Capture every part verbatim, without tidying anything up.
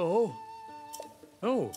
Oh. Oh.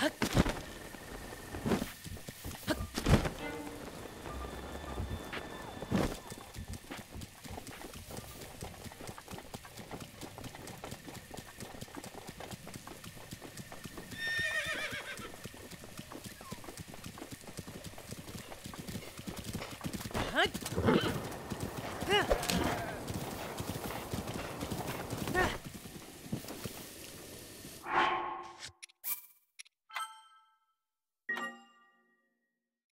Huh?